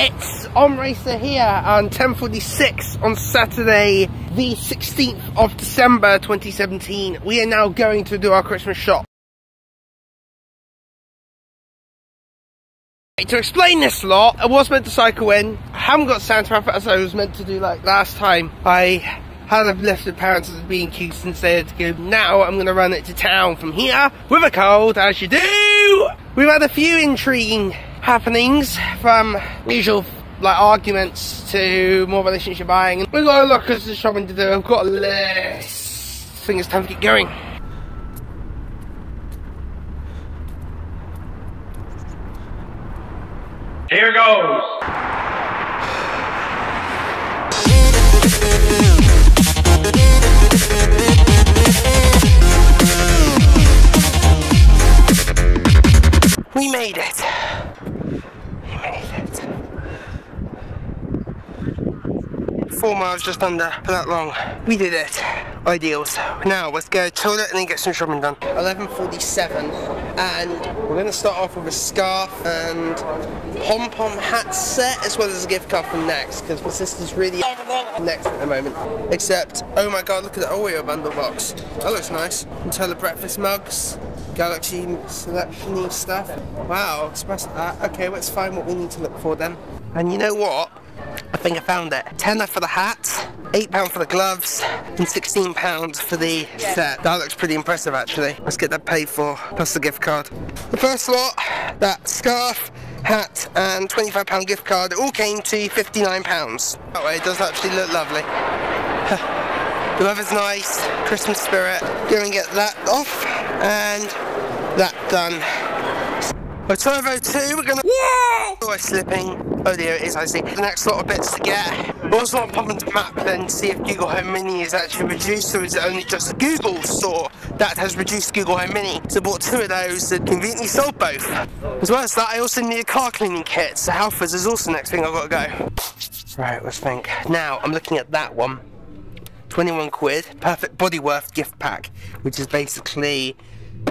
It's Omracer here on 10:46 on Saturday, the 16th of December 2017. We are now going to do our Christmas shop. To explain this lot, I was meant to cycle in. I haven't got Santa up as I was meant to do like last time. I had lifted parents as being cute since they had to go. Now I'm going to run it to town from here with a cold, as you do. We've had a few intriguing happenings, from usual like arguments to more relationship buying. We've got a lot of Christmas shopping to do. I've got a list. I think it's time to get going. Here goes! We made it! We made it. 4 miles just under, for that long. We did it. Ideals. Now let's go to the toilet and then get some shopping done. 11:47, and we're going to start off with a scarf and pom-pom hat set, as well as a gift card from Next, because my sister's really Next at the moment. Except, oh my god, look at the Oreo bundle box. That looks nice. Nutella breakfast mugs, Galaxy selection stuff. Wow, express that. Okay, let's find what we need to look for then. And you know what? I think I found it. £10 for the hat, £8 for the gloves, and £16 for the set. That looks pretty impressive actually. Let's get that paid for, plus the gift card. The first lot, that scarf, hat and £25 gift card, all came to £59. That way it does actually look lovely. The weather's nice, Christmas spirit. Go and get that off and that done. At 12:02 we're gonna... Whoa! Oh, I'm slipping. Oh dear, it is, I see. The next lot of bits to get. Also want to pop into the map and see if Google Home Mini is actually reduced, or is it only just a Google store that has reduced Google Home Mini? So I bought 2 of those and conveniently sold both. As well as that, I also need a car cleaning kit, so Halfords is also the next thing I've got to go. Right, let's think. Now, I'm looking at that one. 21 quid, perfect body worth gift pack, which is basically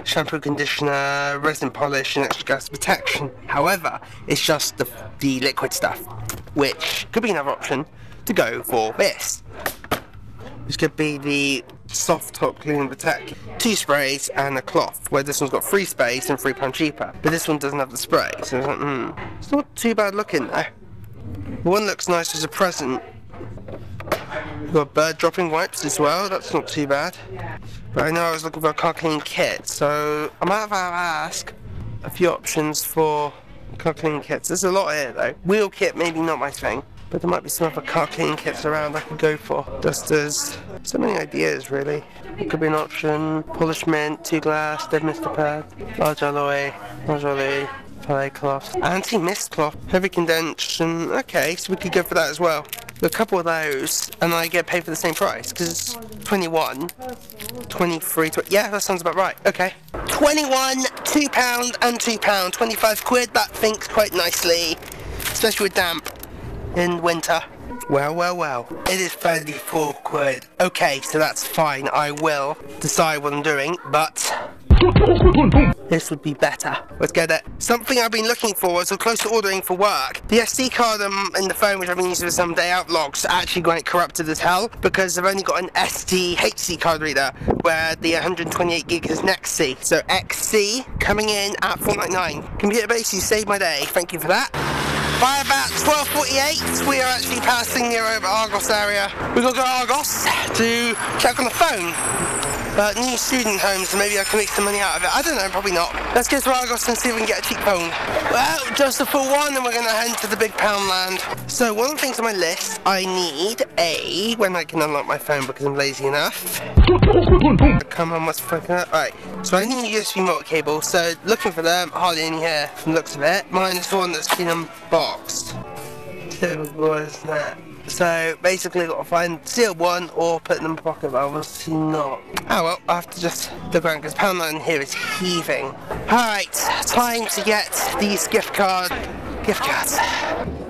shampoo, conditioner, resin polish and extra gas protection. However, it's just the liquid stuff, which could be another option to go for this. This could be the soft top cleaning protection. 2 sprays and a cloth, where this one's got 3 sprays and £3 cheaper. But this one doesn't have the spray, so it's like, It's not too bad looking though. The one looks nice as a present. We've got bird dropping wipes as well, that's not too bad. But I know I was looking for a car cleaning kit, so I might have to ask a few options for car cleaning kits. There's a lot here though. Wheel kit, maybe not my thing, but there might be some other car cleaning kits around I could go for. Just as so many ideas really. It could be an option. Polish mint, 2 glass, dead Mr. Pad, large alloy, palette cloth, anti-mist cloth, heavy condensation. Okay, so we could go for that as well. A couple of those and I get paid for the same price because it's 21, 23, 20, yeah, that sounds about right. Okay, 21, £2 and £2, 25 quid, that thinks quite nicely, especially with damp in winter. Well, well, well, it is 34 quid. Okay, so that's fine, I will decide what I'm doing, but this would be better. Let's get it. Something I've been looking for, so close to ordering for work. The SD card in the phone, which I've been using for some day out vlogs, actually quite corrupted as hell, because I've only got an SD HC card reader, where the 128 gig is NextC. So XC coming in at £4.99. Computer base, you saved my day. Thank you for that. By about 12:48, we are actually passing near over Argos area. We've got to go to Argos to check on the phone. But new student homes, maybe I can make some money out of it. I don't know, probably not. Let's go to Argos and see if we can get a cheap phone. Well, just a full one, and we're going to head to the big Poundland. So one of the things on my list, I need a... when I can unlock my phone because I'm lazy enough. Come on, what's fucking up? Right, so I need a USB remote cable, so looking for them, hardly any here from the looks of it. Mine's the one that's been unboxed. Typical, isn't it? So basically I've got to find sealed one or put them in my pocket, but obviously not. Oh well, I have to just look around because Poundland here is heaving. Alright, time to get these gift cards.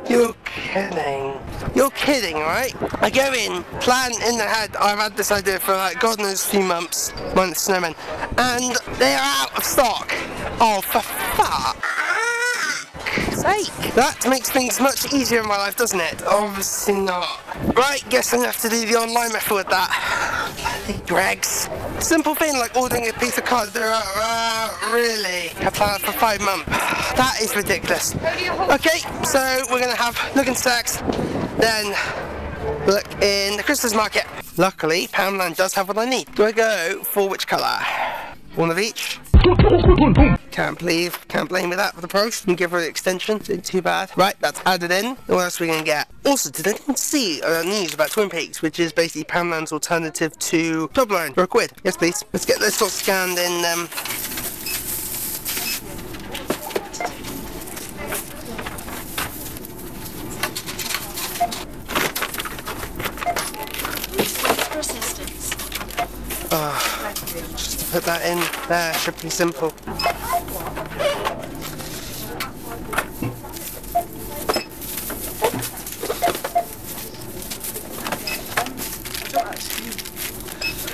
You're kidding. You're kidding, right? I go in, plan in the head. I've had this idea for like god knows a few months, snowmen, and they are out of stock. Oh, for fuck. cake. That makes things much easier in my life, doesn't it? Obviously not. Right, guess I'm gonna have to do the online method with that. Greggs. Simple thing like ordering a piece of cardboard. Really? Applied for 5 months. That is ridiculous. Okay, so we're gonna have look in Saks, then look in the Christmas market. Luckily, Poundland does have what I need. Do I go for which colour? One of each. Can't blame me that for the price. And give her an extension, it's not too bad. Right, that's added in. What else are we going to get? Also, did anyone see news about Twin Peaks, which is basically Poundland's alternative to Topline for £1? Yes, please. Let's get this all scanned in. Just to put that in there, should be simple.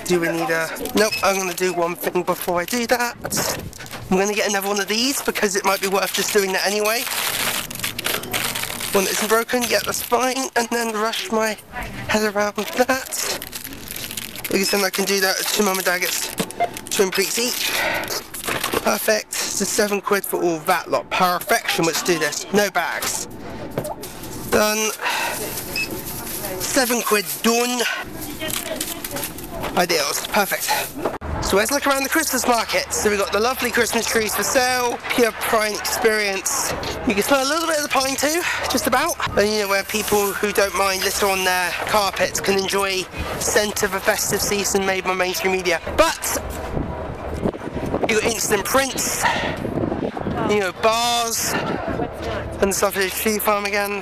Do we need a... Nope, I'm going to do one thing before I do that. I'm going to get another one of these because it might be worth just doing that anyway. One that isn't broken, yeah, that's fine. And then rush my head around with that. Because then I can do that to Mum and Dad gets Twin Peaks each. Perfect. So £7 for all that lot. Perfection. Let's do this. No bags. Done. £7 done. Ideals. Perfect. So let's look around the Christmas market. So we've got the lovely Christmas trees for sale. Pure prime experience. You can smell a little bit of the pine too, just about. And you know where people who don't mind litter on their carpets can enjoy scent of a festive season made by mainstream media. But you got instant prints, you know, bars, and the sausage tree farm again.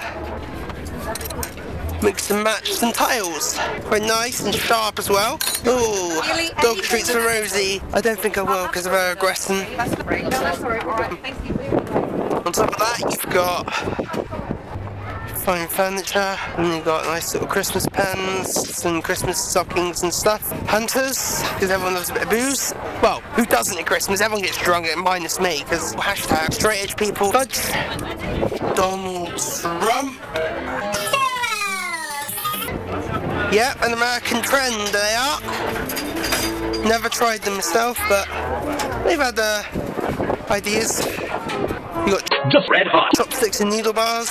Mix and match some tiles. Quite nice and sharp as well. Oh, dog treats for Rosie. I don't think I will because of her aggression. On top of that, you've got fine furniture, and you've got nice little Christmas pens, some Christmas stockings and stuff. Hunters, because everyone loves a bit of booze. Well, who doesn't at Christmas? Everyone gets drunk, minus me, because hashtag straight edge people. Fudge. Donald Trump. Yep, an American trend they are. Never tried them myself, but they've had ideas. You got just red hot chopsticks and noodle bars,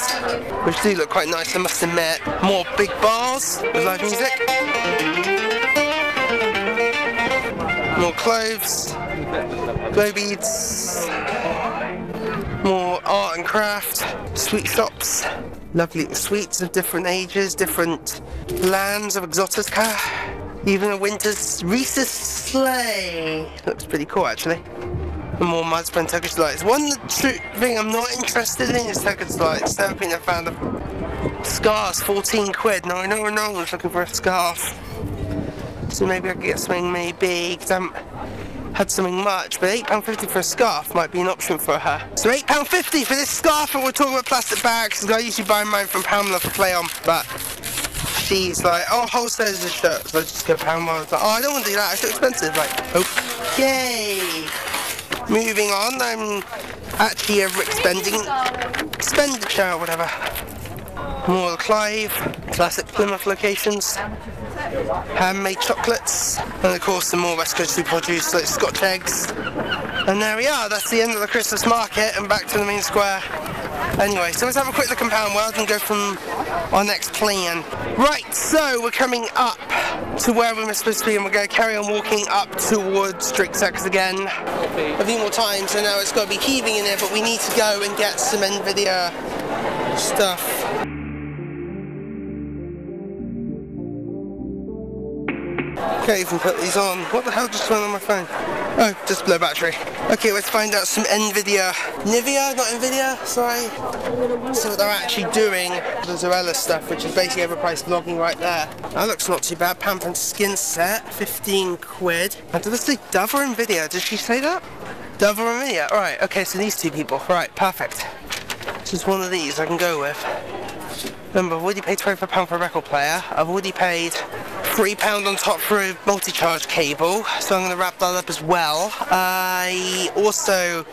which do look quite nice, I must admit. More big bars with live music. More cloves, glow beads, more art and craft, sweet shops. Lovely sweets of different ages, different lands of exotica, even a winter's Reese's sleigh. Looks pretty cool actually. And more mudspun Turkish lights. One thing I'm not interested in is Turkish lights. I think I found a scarf, £14. No, I know no one's looking for a scarf. So maybe I could get something maybe, because I haven't had something much, but £8.50 for a scarf might be an option for her. So £8.50 for this scarf, and we're talking about plastic bags, because I usually buy mine from Pamela for play on, but she's like, oh, wholesalers of shirts, so I just go Pamela. I was like, oh, I don't want to do that, it's so expensive. Like, oh, yay! Moving on, I'm actually expenditure, whatever. More Clive, classic Plymouth locations, handmade chocolates, and of course some more West Coast produce like Scotch eggs. And there we are, that's the end of the Christmas market and back to the main square. Anyway, so let's have a quick look in Pound World and go from our next plan. Right, so we're coming up to where we were supposed to be, and we're going to carry on walking up towards Strict Saks again. A few more times, so now it's got to be heaving in there, but we need to go and get some Nvidia stuff. Can't even put these on. What the hell just went on my phone? Oh, just low battery. Okay, let's find out some Nivea, not Nvidia, sorry. See what they're actually doing. The Zarella stuff, which is basically overpriced vlogging right there. That looks not too bad. Pampan skin set, £15. And did this say Dove or Nvidia? Did she say that? Dove or Nvidia? Alright, okay, so these two people. Right, perfect. Just one of these I can go with. Remember, I've already paid £25 for a record player. I've already paid £3 on top for a multi-charge cable, so I'm going to wrap that up as well. I also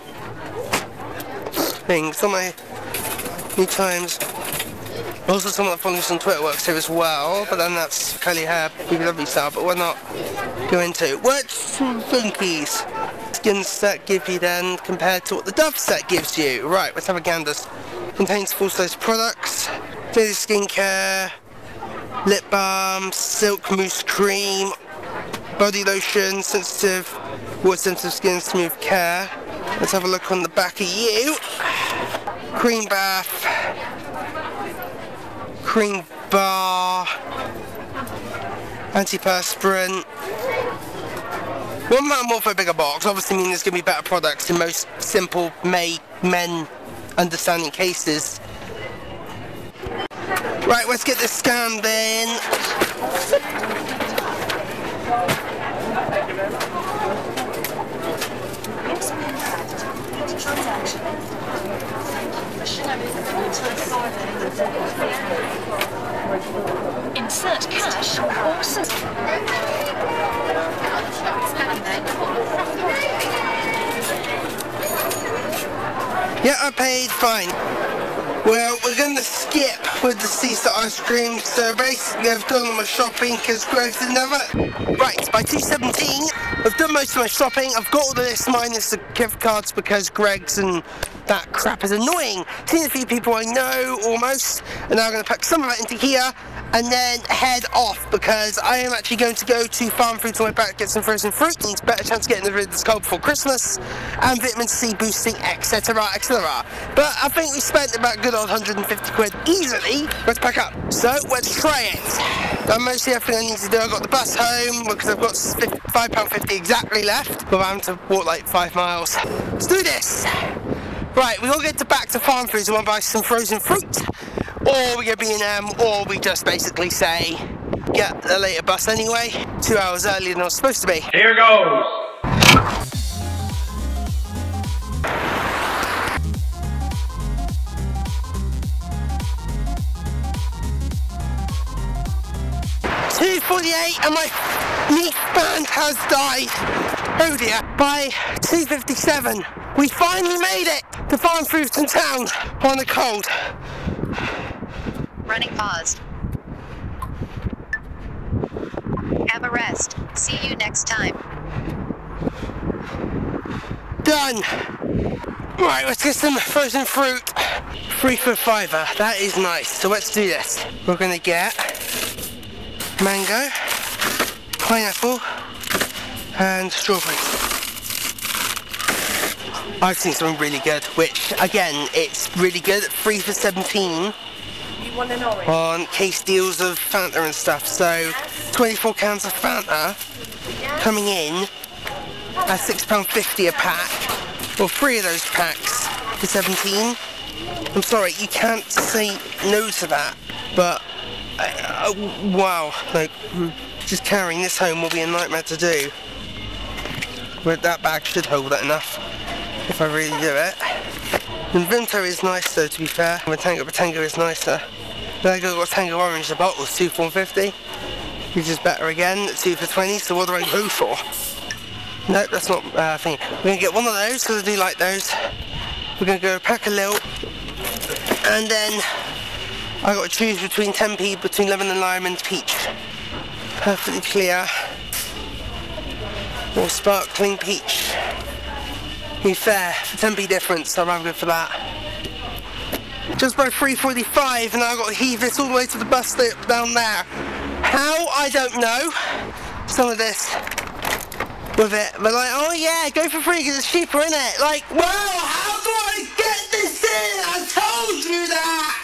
think on my few times. Also, someone that follows us on Twitter works here as well, but then that's curly hair, people lovely style, but we're not going to. What's Funkies? Skin set gives you then compared to what the Dove set gives you. Right, let's have a gander. Contains full size products, daily skincare, lip balm, silk mousse cream, body lotion, sensitive, water sensitive skin, smooth care. Let's have a look on the back of you. Cream bath. Cream bar, antiperspirant. One amount more for a bigger box, obviously means there's going to be better products in most simple men understanding cases. Right, let's get this scanned in. Insert cash or awesome. Yeah, I paid fine. Well, we're going to skip with the Seaside ice cream, so basically I've done all my shopping because Greggs didn't have it. Right, by 2:17 I've done most of my shopping. I've got all the list minus the gift cards because Greggs and that crap is annoying. Seen a few people I know almost, and now I'm going to pack some of that into here and then head off because I am actually going to go to FarmFoods on my back, get some frozen fruit, and it's a better chance of getting rid of this cold before Christmas, and vitamin C boosting, etc, etc. But I think we spent about a good old 150 quid easily. Let's pack up. So let's try it. Done mostly everything I need to do. I got the bus home because I've got £5.50 exactly left, but I'm having to walk like 5 miles. Let's do this. Right, we all get to back to FarmFoods and we'll buy some frozen fruit, or we go B&M, or we just basically say, get the later bus anyway, 2 hours earlier than I was supposed to be. Here goes! $2.48 and my meat band has died. Oh dear. By $2.57, we finally made it to FarmFoods in town on the cold. Running paused. Have a rest. See you next time. Done. Right, let's get some frozen fruit. 3 for $5. That is nice. So let's do this. We're gonna get mango, pineapple, and strawberry. I've seen something really good, which again, it's really good. 3 for $17. On case deals of Fanta and stuff, so 24 cans of Fanta coming in at £6.50 a pack, or 3 of those packs for 17. I'm sorry, you can't say no to that, but wow, like just carrying this home will be a nightmare to do. But that bag should hold that enough if I really do it. And Vinto is nice though, to be fair. Batango is nicer. Then I got Tango Orange, the bottle's £2.50, which is better again, 2 for $20, so what do I go for? Nope, that's not a thing. We're going to get one of those, because I do like those. We're going to go pack a little, and then I got to choose between 10p, between lemon and lime and peach. Perfectly clear, or sparkling peach. To be fair, for 10p difference, I'm rather good for that. Just by 3:45 and I've got to heave this all the way to the bus stop down there. How? I don't know. Some of this with it. But like, oh yeah, go for free because it's cheaper, isn't it? Like, well, how do I get this in? I told you that!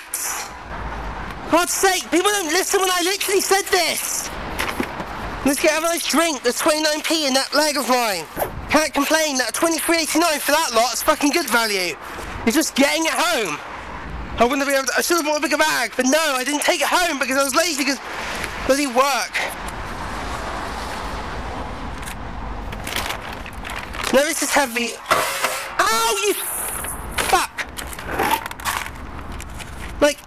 God's sake, people don't listen when I literally said this. Let's get have a nice drink. There's 29p in that leg of mine. Can't complain, that £23.89 for that lot is fucking good value. You're just getting it home. I wouldn't be able to, I should have bought a bigger bag, but no, I didn't take it home because I was lazy because bloody work. No, this is heavy. Ow, you fuck! Like,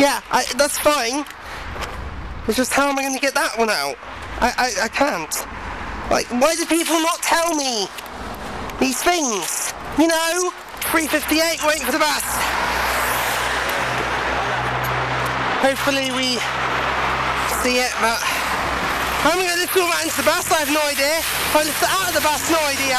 yeah, that's fine. It's just how am I going to get that one out? I can't. Like, why do people not tell me these things? You know, 3:58, waiting for the bus. Hopefully we see it, but I haven't got this all right into the bus, I have no idea. I left it out of the bus, no idea.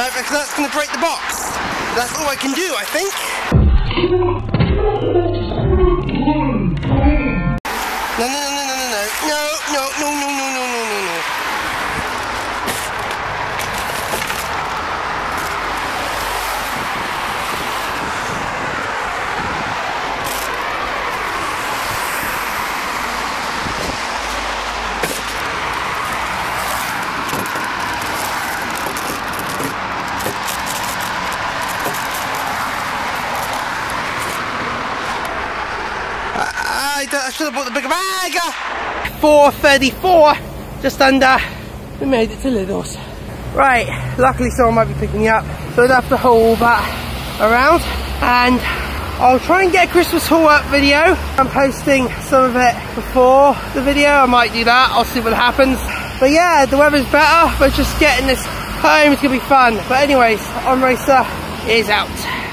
No, because that's going to break the box. That's all I can do, I think. No. I should have bought the bigger bag. 4:34, just under. We made it to Lidl's. Right, luckily someone might be picking me up, so I'd have to haul that around, and I'll try and get a Christmas haul up video. I'm posting some of it before the video. I might do that, I'll see what happens. But yeah, the weather's better, but just getting this home is going to be fun. But anyways, Omracer is out.